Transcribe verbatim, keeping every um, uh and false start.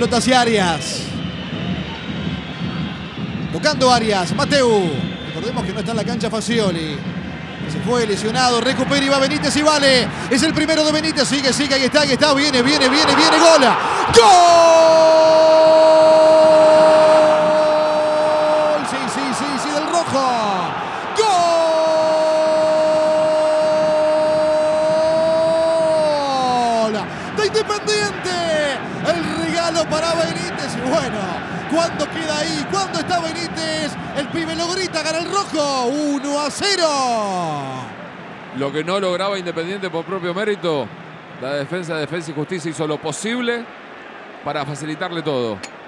pelota hacia Arias. Tocando Arias, Mateu. Recordemos que no está en la cancha Fascioli. Se fue lesionado, recupera y va Benítez y vale. Es el primero de Benítez, sigue, sigue, ahí está, ahí está. Viene, viene, viene, viene, gola. ¡Gol! Sí, sí, sí, sí, del rojo. ¡Gol! De Independiente. El regalo para Benítez y bueno. ¿Cuándo queda ahí? ¿Cuándo está Benítez? El pibe lo grita, gana el rojo. uno a cero. Lo que no lograba Independiente por propio mérito, la defensa de Defensa y Justicia hizo lo posible para facilitarle todo.